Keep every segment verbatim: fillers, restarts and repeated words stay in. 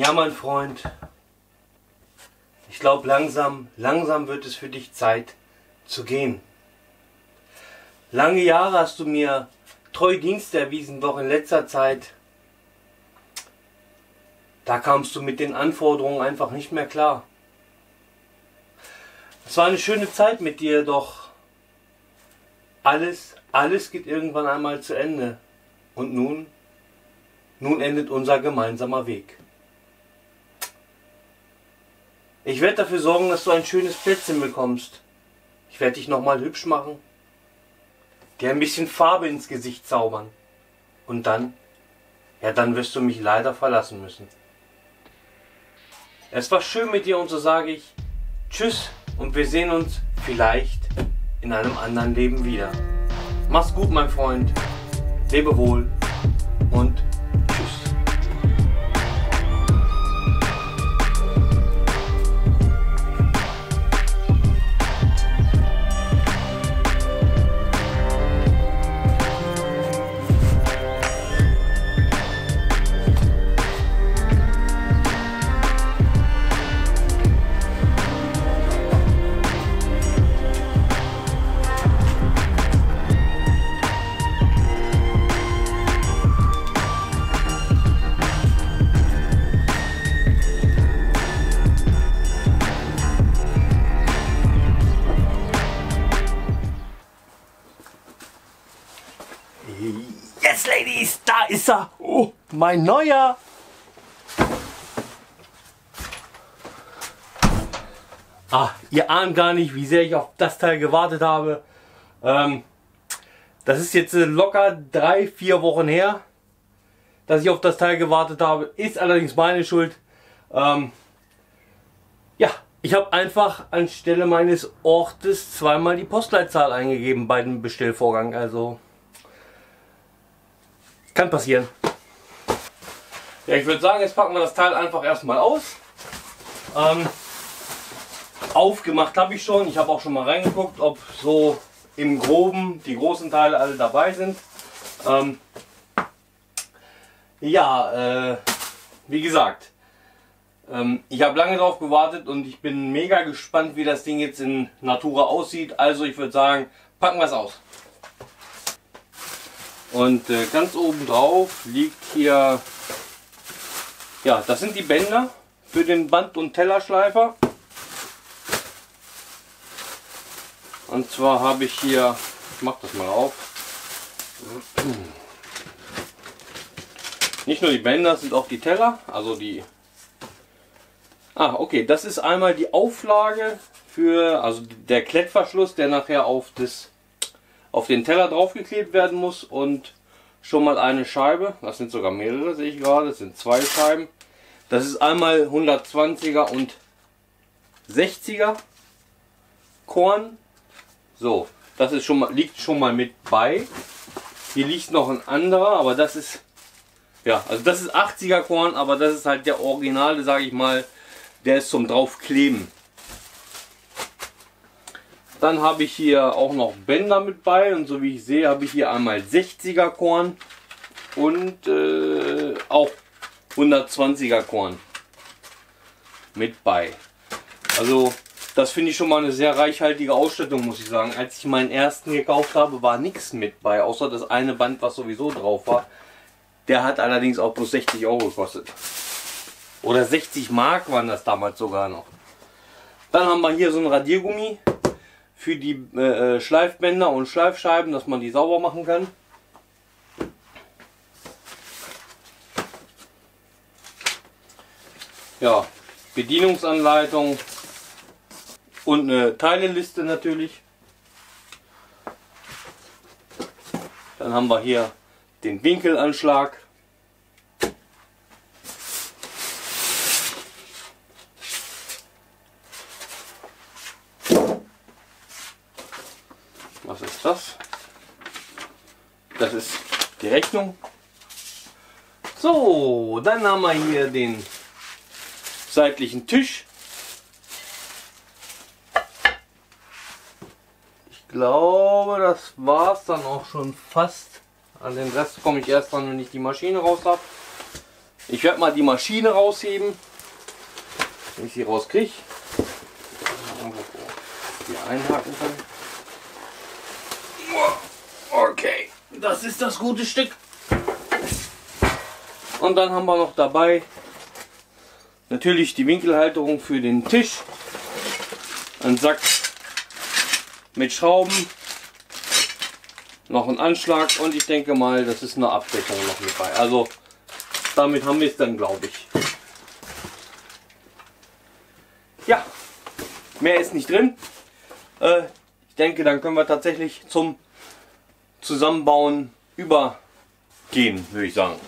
Ja, mein Freund, ich glaube langsam, langsam wird es für dich Zeit zu gehen. Lange Jahre hast du mir treu Dienst erwiesen, doch in letzter Zeit, da kamst du mit den Anforderungen einfach nicht mehr klar. Es war eine schöne Zeit mit dir, doch alles, alles geht irgendwann einmal zu Ende. Und nun, nun endet unser gemeinsamer Weg. Ich werde dafür sorgen, dass du ein schönes Plätzchen bekommst. Ich werde dich nochmal hübsch machen, dir ein bisschen Farbe ins Gesicht zaubern. Und dann, ja dann wirst du mich leider verlassen müssen. Es war schön mit dir und so sage ich Tschüss und wir sehen uns vielleicht in einem anderen Leben wieder. Mach's gut, mein Freund. Lebe wohl und tschüss. Yes, Ladies, da ist er. Oh, mein neuer. Ah, ihr ahnt gar nicht, wie sehr ich auf das Teil gewartet habe. Ähm, das ist jetzt locker drei, vier Wochen her, dass ich auf das Teil gewartet habe. Ist allerdings meine Schuld. Ähm, ja, ich habe einfach anstelle meines Ortes zweimal die Postleitzahl eingegeben bei dem Bestellvorgang. Also... kann passieren. Ja, ich würde sagen, jetzt packen wir das Teil einfach erstmal aus. Ähm, aufgemacht habe ich schon. Ich habe auch schon mal reingeguckt, ob so im Groben die großen Teile alle dabei sind. Ähm, ja, äh, wie gesagt, ähm, ich habe lange drauf gewartet und ich bin mega gespannt, wie das Ding jetzt in Natura aussieht. Also ich würde sagen, packen wir es aus. Und äh, ganz oben drauf liegt hier, ja, das sind die Bänder für den Band- und Tellerschleifer. Und zwar habe ich hier, ich mache das mal auf, nicht nur die Bänder, sind auch die Teller, also die, ah, okay, das ist einmal die Auflage für, also der Klettverschluss, der nachher auf das auf den Teller draufgeklebt werden muss und schon mal eine Scheibe, das sind sogar mehrere, sehe ich gerade, das sind zwei Scheiben. Das ist einmal hundertzwanziger und sechziger Korn. So, das ist schon mal, liegt schon mal mit bei. Hier liegt noch ein anderer, aber das ist, ja, also das ist achtziger Korn, aber das ist halt der Originale, sage ich mal, der ist zum draufkleben. Dann habe ich hier auch noch Bänder mit bei und so wie ich sehe, habe ich hier einmal sechziger Korn und äh, auch hundertzwanziger Korn mit bei. Also das finde ich schon mal eine sehr reichhaltige Ausstattung, muss ich sagen. Als ich meinen ersten gekauft habe, war nichts mit bei, außer das eine Band, was sowieso drauf war. Der hat allerdings auch bloß sechzig Euro gekostet. Oder sechzig Mark waren das damals sogar noch. Dann haben wir hier so ein Radiergummi für die äh, Schleifbänder und Schleifscheiben, dass man die sauber machen kann. Ja, Bedienungsanleitung und eine Teileliste natürlich. Dann haben wir hier den Winkelanschlag. Was ist das? Das ist die Rechnung. So, dann haben wir hier den seitlichen Tisch. Ich glaube, das war es dann auch schon fast. An den Rest komme ich erst dran, wenn ich die Maschine raus habe. Ich werde mal die Maschine rausheben, wenn ich sie rauskriege. Hier einhaken kann. Okay, das ist das gute Stück. Und dann haben wir noch dabei natürlich die Winkelhalterung für den Tisch. Ein Sack mit Schrauben. Noch ein Anschlag und ich denke mal, das ist eine Abdeckung noch mit bei. Also damit haben wir es dann, glaube ich. Ja, mehr ist nicht drin. Äh, ich denke, dann können wir tatsächlich zum Zusammenbauen übergehen, würde ich sagen.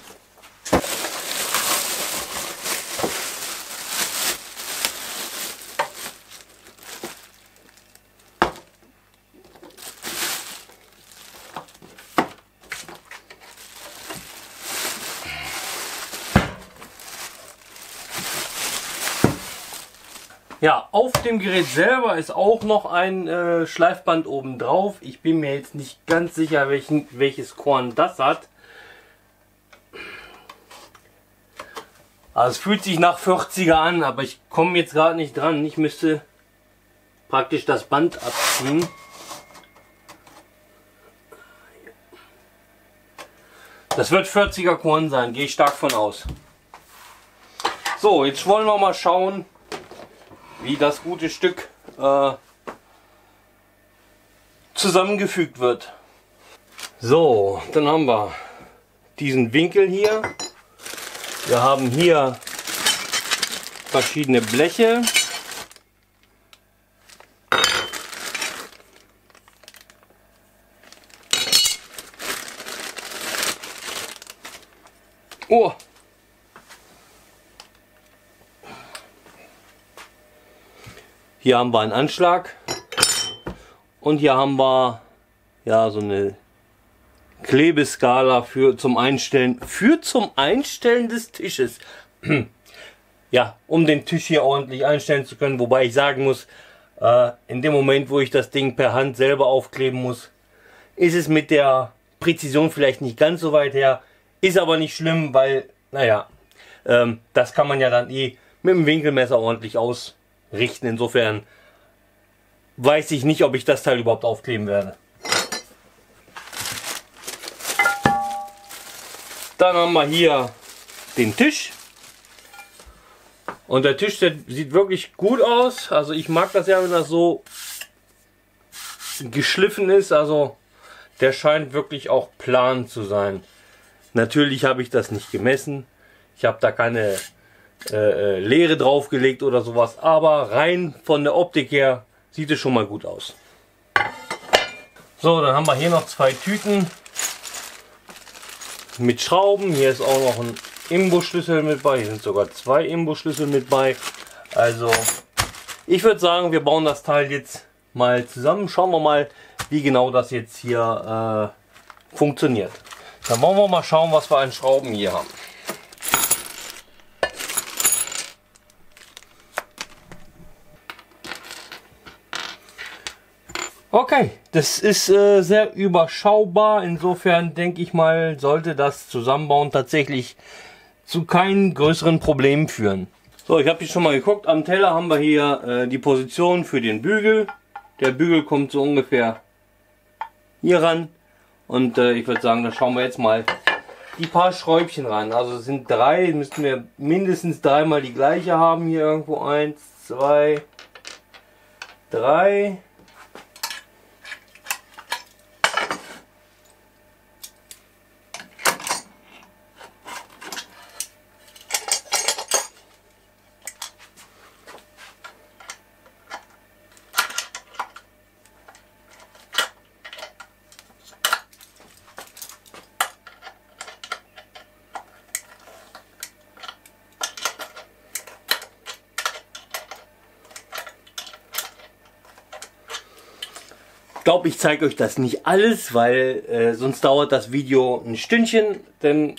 Ja, auf dem Gerät selber ist auch noch ein äh, Schleifband oben drauf. Ich bin mir jetzt nicht ganz sicher, welchen, welches Korn das hat. Also es fühlt sich nach vierziger an, aber ich komme jetzt gerade nicht dran. Ich müsste praktisch das Band abziehen. Das wird vierziger Korn sein, gehe ich stark von aus. So, jetzt wollen wir mal schauen, wie das gute Stück äh, zusammengefügt wird. So, dann haben wir diesen Winkel hier. Wir haben hier verschiedene Bleche. Oh! Hier haben wir einen Anschlag und hier haben wir ja so eine Klebeskala für zum Einstellen, für zum Einstellen des Tisches. Ja, um den Tisch hier ordentlich einstellen zu können, wobei ich sagen muss, äh, in dem Moment, wo ich das Ding per Hand selber aufkleben muss, ist es mit der Präzision vielleicht nicht ganz so weit her, ist aber nicht schlimm, weil, naja, ähm, das kann man ja dann eh mit dem Winkelmesser ordentlich aus. richten. Insofern weiß ich nicht, ob ich das Teil überhaupt aufkleben werde. Dann haben wir hier den Tisch. Und der Tisch, der sieht wirklich gut aus. Also ich mag das ja, wenn das so geschliffen ist. Also der scheint wirklich auch plan zu sein. Natürlich habe ich das nicht gemessen. Ich habe da keine Äh, Leere draufgelegt oder sowas, aber rein von der Optik her sieht es schon mal gut aus. So, dann haben wir hier noch zwei Tüten mit Schrauben. Hier ist auch noch ein Imbusschlüssel mit bei. Hier sind sogar zwei Imbusschlüssel mit bei. Also, ich würde sagen, wir bauen das Teil jetzt mal zusammen. Schauen wir mal, wie genau das jetzt hier äh, funktioniert. Dann wollen wir mal schauen, was wir an Schrauben hier haben. Okay, das ist äh, sehr überschaubar, insofern denke ich mal, sollte das Zusammenbauen tatsächlich zu keinen größeren Problemen führen. So, ich habe hier schon mal geguckt, am Teller haben wir hier äh, die Position für den Bügel. Der Bügel kommt so ungefähr hier ran und äh, ich würde sagen, da schauen wir jetzt mal die paar Schräubchen ran. Also es sind drei, müssten wir mindestens dreimal die gleiche haben. Hier irgendwo eins, zwei, drei. Ich glaube, ich zeige euch das nicht alles, weil äh, sonst dauert das Video ein Stündchen, denn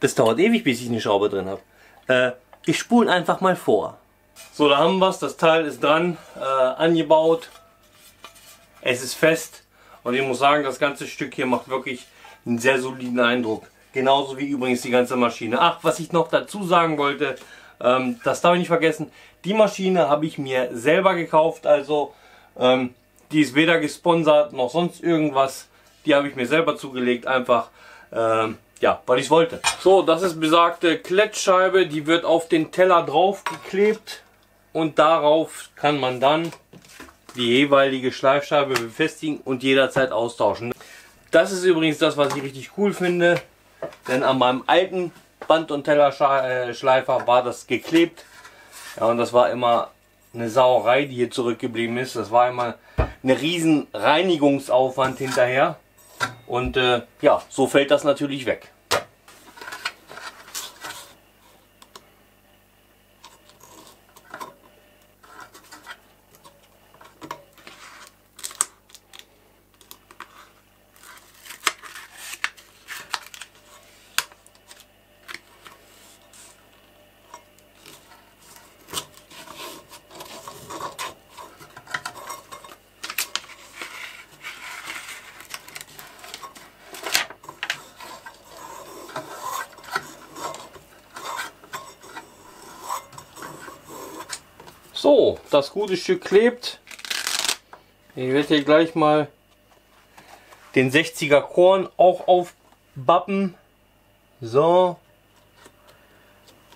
das dauert ewig, bis ich eine Schraube drin habe. Äh, wir spulen einfach mal vor. So, da haben wir es. Das Teil ist dran, äh, angebaut. Es ist fest und ich muss sagen, das ganze Stück hier macht wirklich einen sehr soliden Eindruck. Genauso wie übrigens die ganze Maschine. Ach, was ich noch dazu sagen wollte, ähm, das darf ich nicht vergessen. Die Maschine habe ich mir selber gekauft, also ähm, die ist weder gesponsert noch sonst irgendwas. Die habe ich mir selber zugelegt, einfach ähm, ja, weil ich es wollte. So, das ist besagte Klettscheibe, die wird auf den Teller drauf geklebt und darauf kann man dann die jeweilige Schleifscheibe befestigen und jederzeit austauschen. Das ist übrigens das, was ich richtig cool finde, denn an meinem alten Band- und Tellerschleifer war das geklebt. Ja, und das war immer eine Sauerei, die hier zurückgeblieben ist. Das war immer eine riesen Reinigungsaufwand hinterher. Und äh, ja, so fällt das natürlich weg. So, das gute Stück klebt. Ich werde hier gleich mal den sechziger Korn auch aufbappen. So.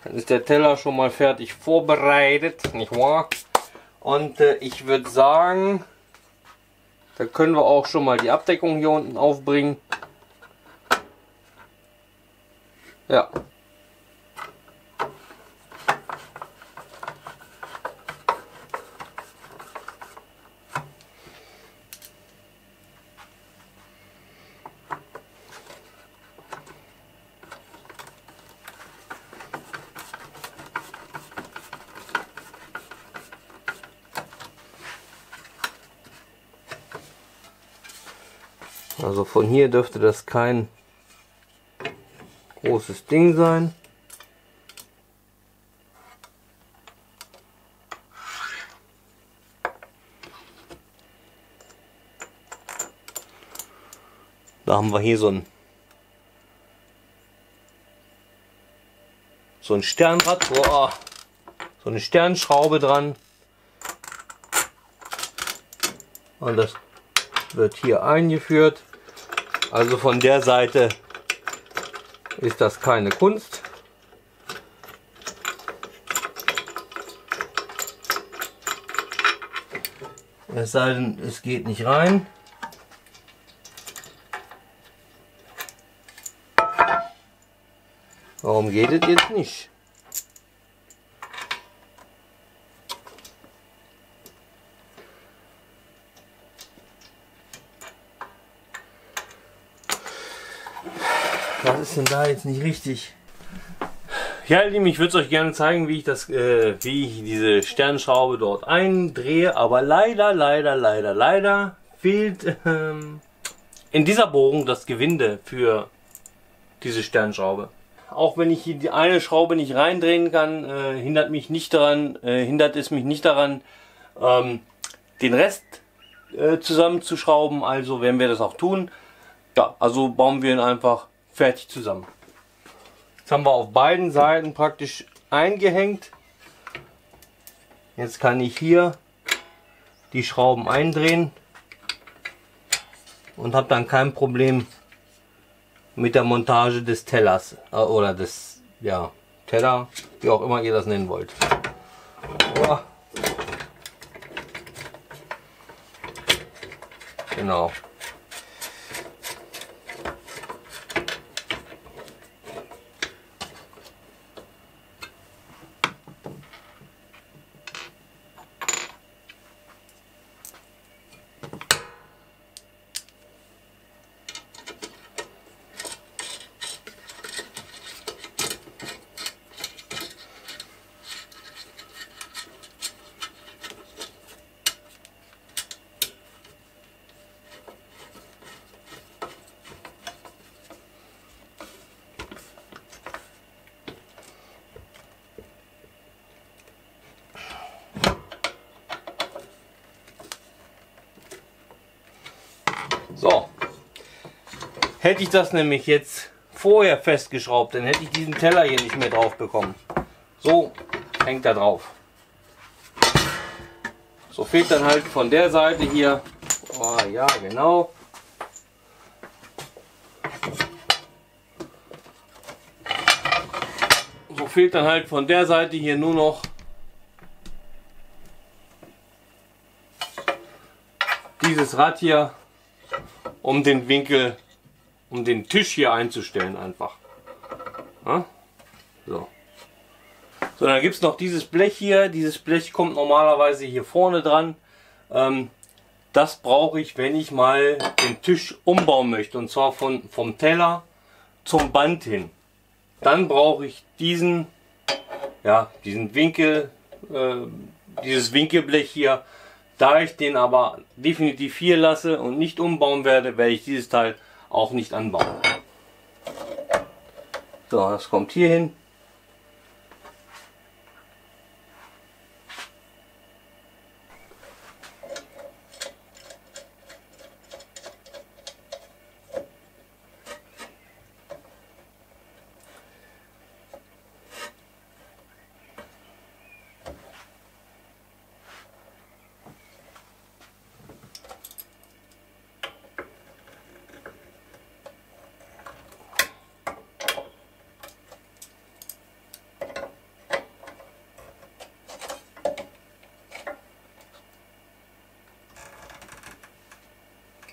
Dann ist der Teller schon mal fertig vorbereitet, nicht wahr? Und äh, ich würde sagen, da können wir auch schon mal die Abdeckung hier unten aufbringen. Ja. Also von hier dürfte das kein großes Ding sein. Da haben wir hier so ein so ein Sternrad, boah, so eine Sternschraube dran. Und das wird hier eingeführt. Also von der Seite ist das keine Kunst. Es sei denn, es geht nicht rein. Warum geht es jetzt nicht? Was ist denn da jetzt nicht richtig? Ja, ihr Lieben, ich würde es euch gerne zeigen, wie ich das, äh, wie ich diese Sternschraube dort eindrehe. Aber leider, leider, leider, leider fehlt ähm, in dieser Bohrung das Gewinde für diese Sternschraube. Auch wenn ich hier die eine Schraube nicht reindrehen kann, äh, hindert mich nicht daran, äh, hindert es mich nicht daran, ähm, den Rest äh, zusammenzuschrauben. Also werden wir das auch tun. Ja, also bauen wir ihn einfach fertig zusammen. Jetzt haben wir auf beiden Seiten praktisch eingehängt. Jetzt kann ich hier die Schrauben eindrehen und habe dann kein Problem mit der Montage des Tellers äh, oder des ja, Teller, wie auch immer ihr das nennen wollt. Oh. Genau. Hätte ich das nämlich jetzt vorher festgeschraubt, dann hätte ich diesen Teller hier nicht mehr drauf bekommen. So hängt er drauf. So fehlt dann halt von der Seite hier, oh ja genau, so fehlt dann halt von der Seite hier nur noch dieses Rad hier, um den Winkel, um den Tisch hier einzustellen einfach. Ja? So. So, dann gibt es noch dieses Blech hier. Dieses Blech kommt normalerweise hier vorne dran. Ähm, das brauche ich, wenn ich mal den Tisch umbauen möchte. Und zwar von, vom Teller zum Band hin. Dann brauche ich diesen, ja, diesen Winkel, äh, dieses Winkelblech hier. Da ich den aber definitiv hier lasse und nicht umbauen werde, werde ich dieses Teil auch nicht anbauen. So, das kommt hier hin.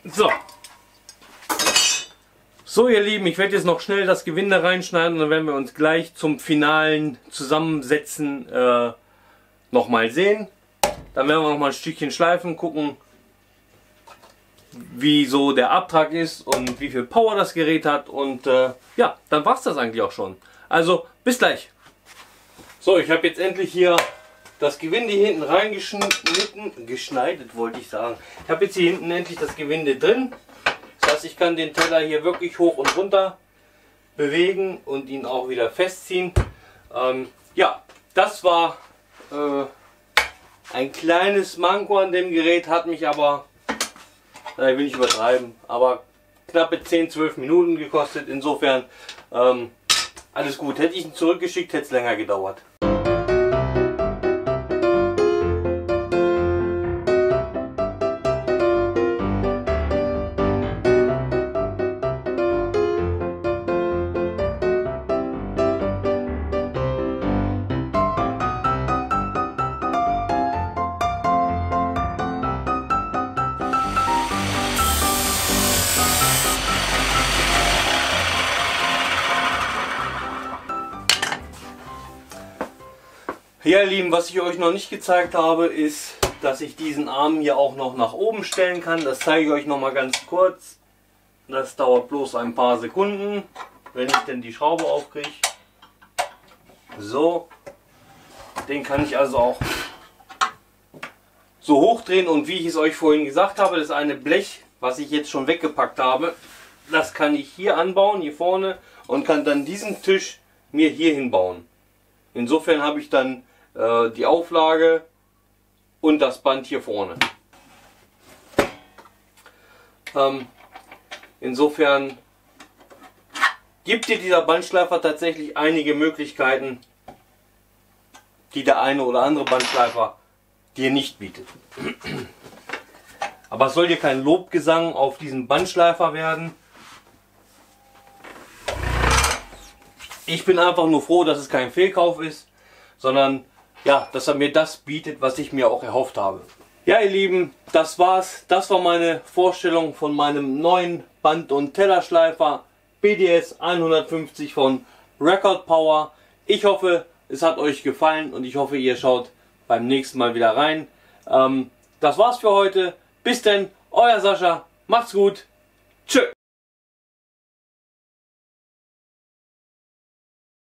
So. So ihr Lieben, ich werde jetzt noch schnell das Gewinde reinschneiden und dann werden wir uns gleich zum finalen Zusammensetzen äh, nochmal sehen. Dann werden wir nochmal ein Stückchen schleifen, gucken, wie so der Abtrag ist und wie viel Power das Gerät hat. Und äh, ja, dann war es das eigentlich auch schon. Also bis gleich. So, ich habe jetzt endlich hier das Gewinde hier hinten reingeschnitten, geschneidet wollte ich sagen. Ich habe jetzt hier hinten endlich das Gewinde drin. Das heißt, ich kann den Teller hier wirklich hoch und runter bewegen und ihn auch wieder festziehen. Ähm, ja, das war äh, ein kleines Manko an dem Gerät, hat mich aber, na, ich will nicht übertreiben, aber knappe zehn, zwölf Minuten gekostet. Insofern ähm, alles gut. Hätte ich ihn zurückgeschickt, hätte es länger gedauert. Ja, ihr Lieben, was ich euch noch nicht gezeigt habe, ist, dass ich diesen Arm hier auch noch nach oben stellen kann. Das zeige ich euch noch mal ganz kurz. Das dauert bloß ein paar Sekunden, wenn ich denn die Schraube aufkriege. So, den kann ich also auch so hochdrehen. Und wie ich es euch vorhin gesagt habe, das eine Blech, was ich jetzt schon weggepackt habe, das kann ich hier anbauen, hier vorne, und kann dann diesen Tisch mir hier hinbauen. Insofern habe ich dann die Auflage und das Band hier vorne. Ähm, insofern gibt dir dieser Bandschleifer tatsächlich einige Möglichkeiten, die der eine oder andere Bandschleifer dir nicht bietet. Aber es soll dir kein Lobgesang auf diesen Bandschleifer werden. Ich bin einfach nur froh, dass es kein Fehlkauf ist, sondern ja, dass er mir das bietet, was ich mir auch erhofft habe. Ja, ihr Lieben, das war's. Das war meine Vorstellung von meinem neuen Band- und Tellerschleifer B D S hundertfünfzig von Record Power. Ich hoffe, es hat euch gefallen und ich hoffe, ihr schaut beim nächsten Mal wieder rein. Ähm, das war's für heute. Bis denn, euer Sascha. Macht's gut. Tschö.